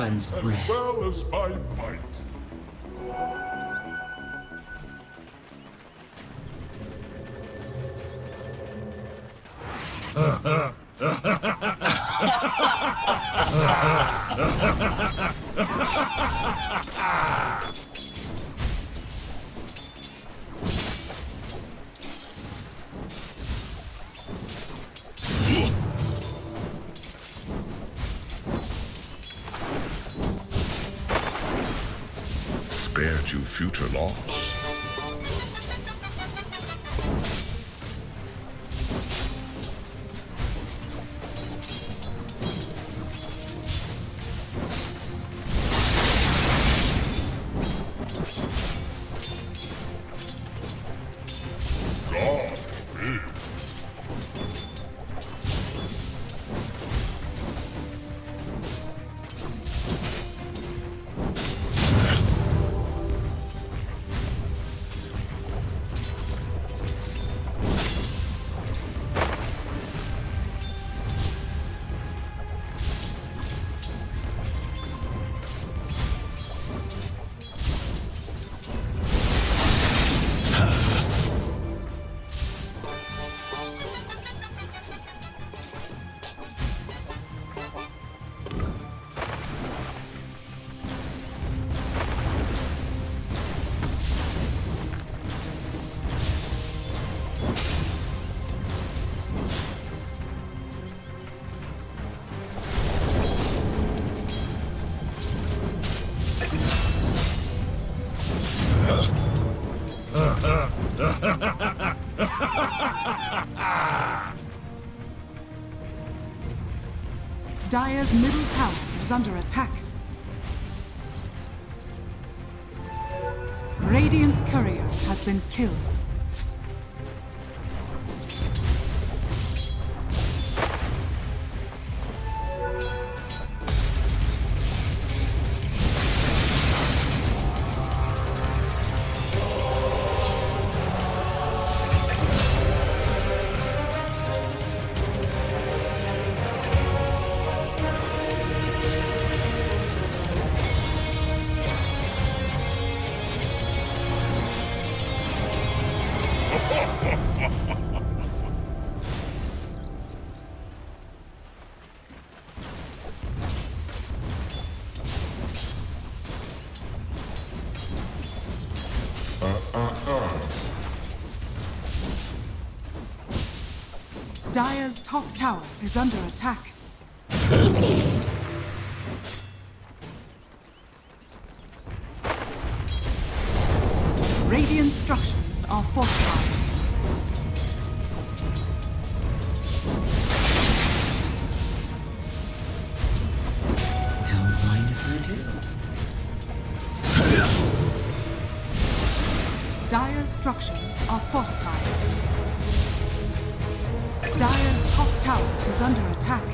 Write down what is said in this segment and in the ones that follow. cleanse bread. As well as by might. Spared you future loss. Dire's middle tower is under attack. Radiant's courier has been killed. Dire's top tower is under attack. Radiant structures are fortified. Dire's structures are fortified. Dire's top tower is under attack.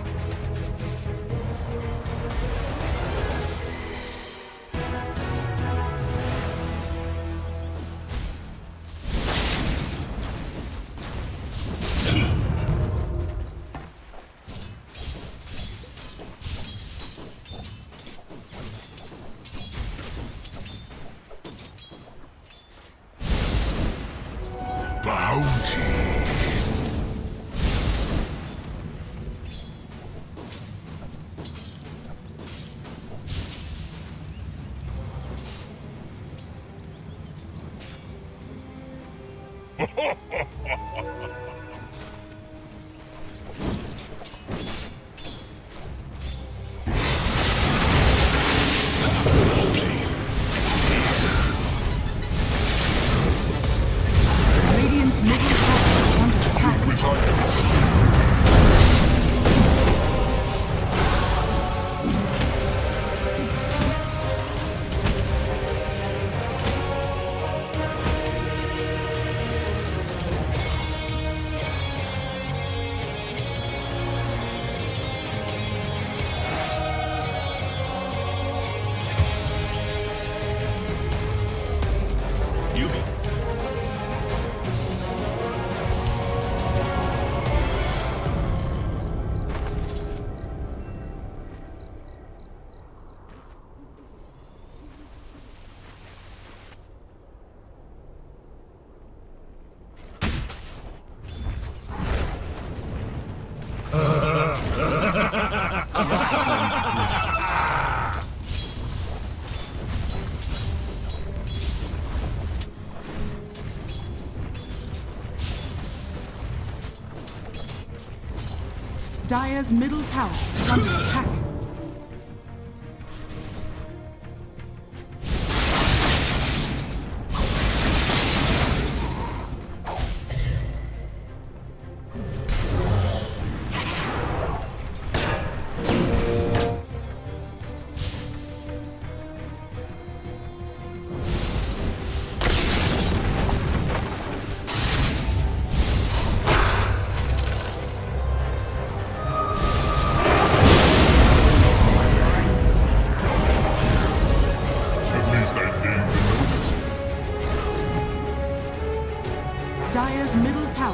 Dire's middle tower is under attack. Dire's middle tower is under attack.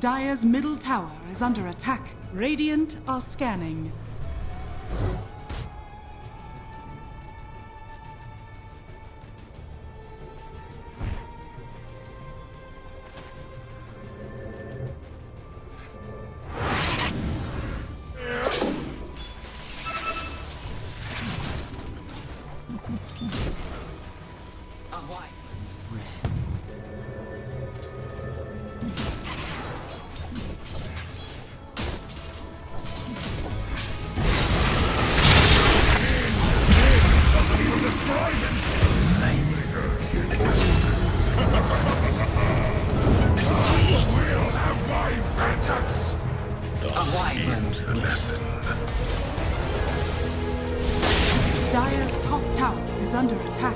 Dire's middle tower is under attack. Radiant are scanning. Dire's top tower is under attack.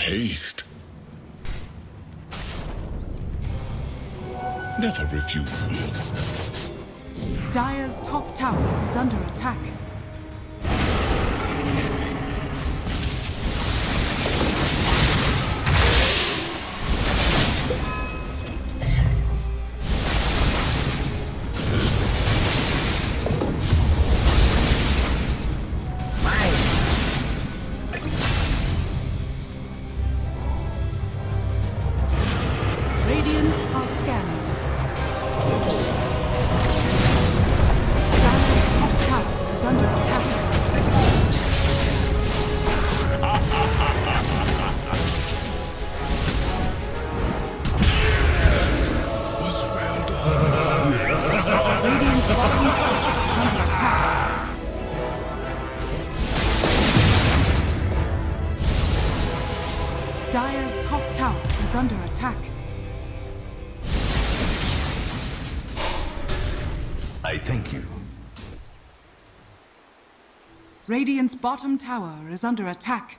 Haste. Never refuse love. Dire's top tower is under attack. Dire's top tower is under attack. I thank you. Radiant's bottom tower is under attack.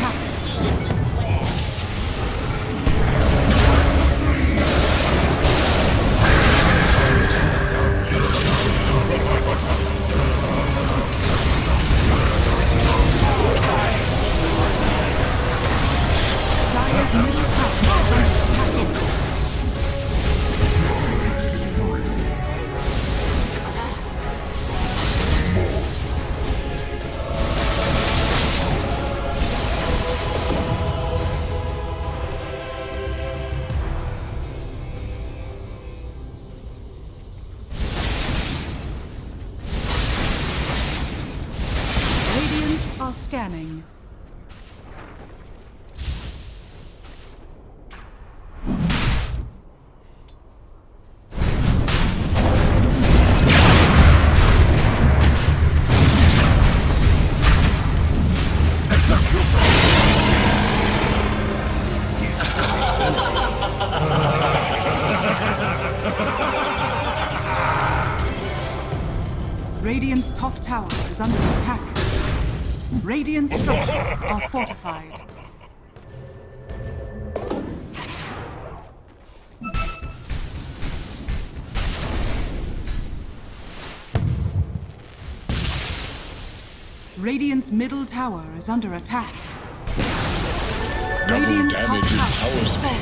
Scanning. Radiant's top tower is under attack. Radiant structures are fortified. Radiant's middle tower is under attack. Radiant's top tower is falling.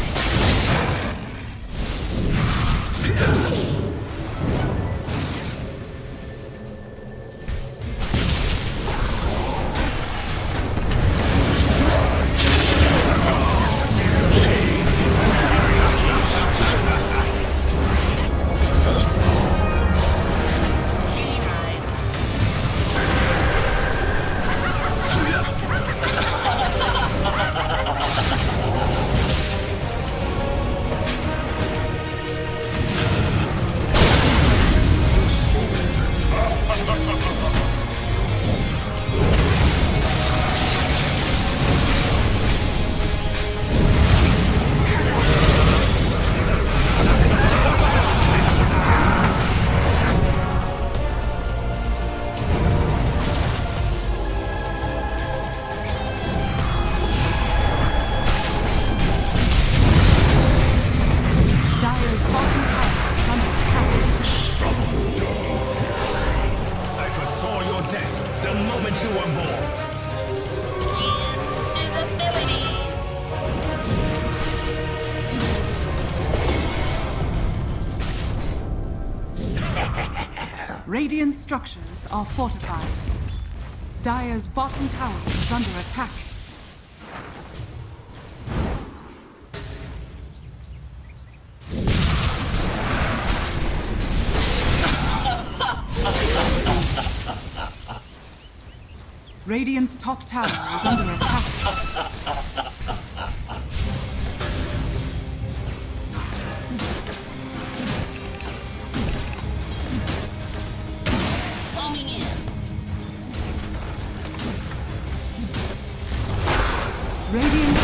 Radiant structures are fortified. Dire's bottom tower is under attack. Radiant's top tower is under attack. Radiant's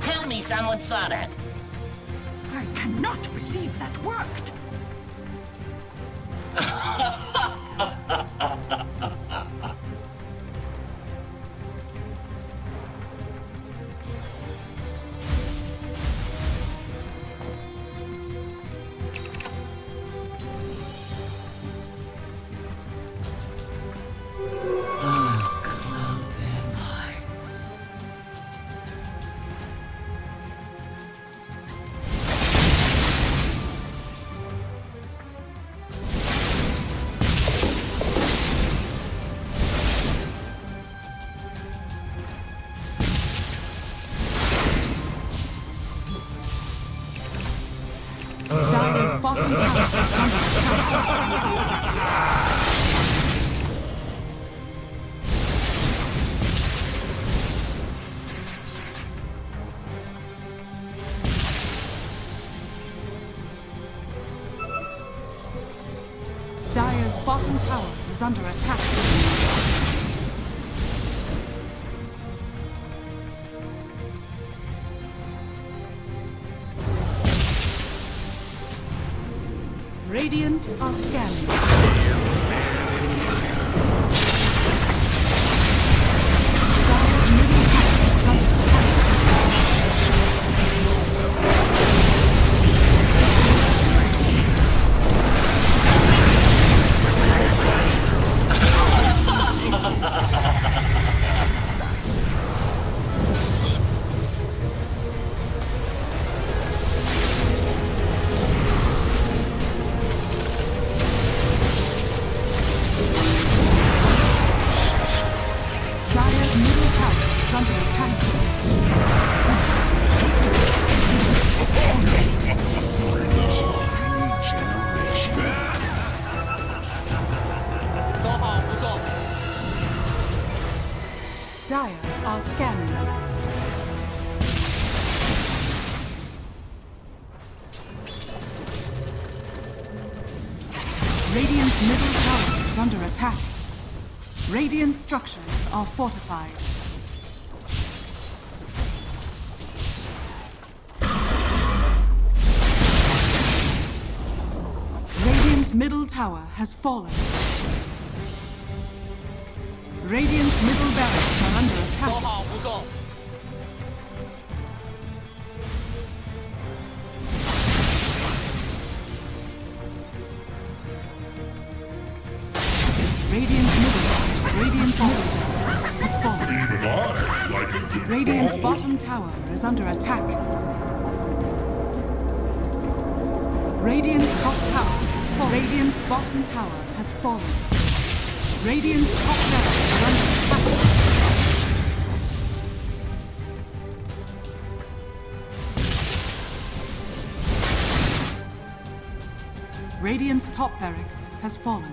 Tell me someone saw that. I cannot believe that worked. Dire's bottom tower is under attack. Radiant are scanning. Dire are scanning. Radiant's middle tower is under attack. Radiant structures are fortified. Radiant's middle tower has fallen. Radiant's middle barracks are under attack. Radiant's middle barracks has fallen. Even I like it to fall. Radiant's bottom tower is under attack. Radiant's top tower has fallen. Radiant's bottom tower has fallen. Radiant's top tower is under attack. Radiant's top barracks has fallen.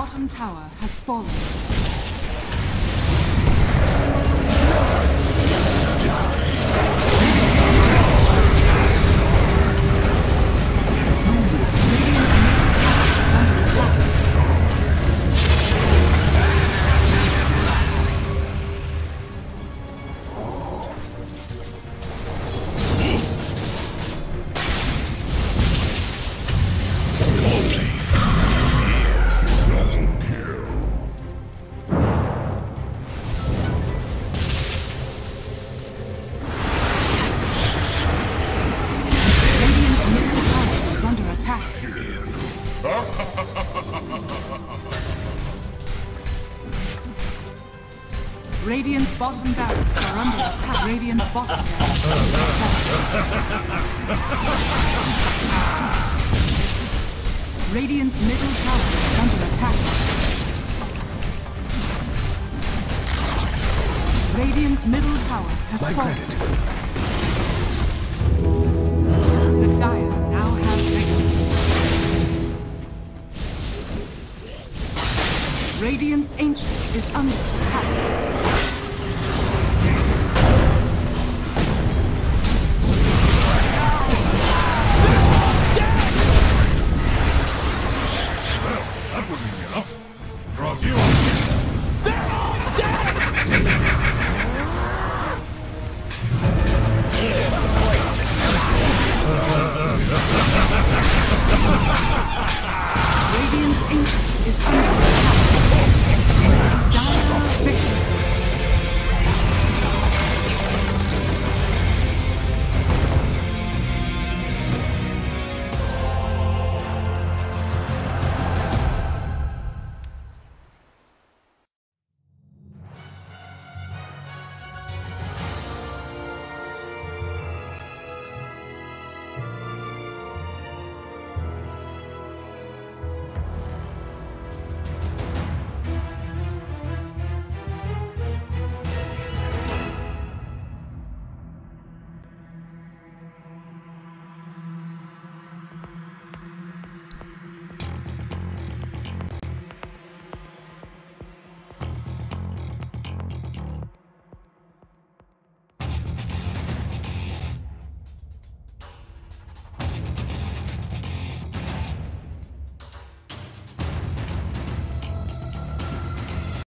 bottom tower has fallen. Radiant's bottom barracks are under attack. Radiant's bottom barracks are under attack. Radiant's middle tower is under attack. Radiant's middle tower has fallen. The Dire now have Radiant. Radiant's Ancient is under attack.